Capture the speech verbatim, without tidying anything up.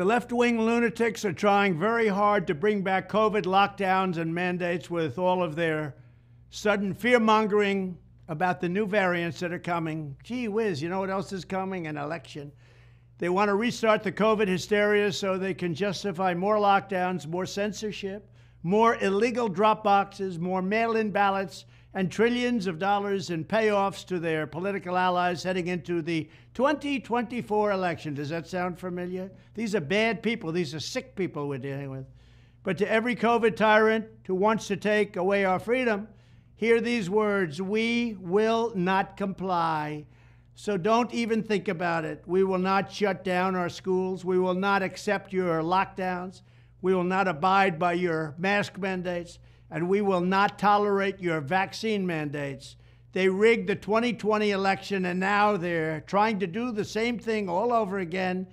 The left-wing lunatics are trying very hard to bring back COVID lockdowns and mandates with all of their sudden fear-mongering about the new variants that are coming. Gee whiz, you know what else is coming? An election. They want to restart the COVID hysteria so they can justify more lockdowns, more censorship, more illegal drop boxes, more mail-in ballots, and trillions of dollars in payoffs to their political allies heading into the twenty twenty-four election. Does that sound familiar? These are bad people. These are sick people we're dealing with. But to every COVID tyrant who wants to take away our freedom, hear these words: we will not comply. So don't even think about it. We will not shut down our schools. We will not accept your lockdowns. We will not abide by your mask mandates. And we will not tolerate your vaccine mandates. They rigged the twenty twenty election, and now they're trying to do the same thing all over again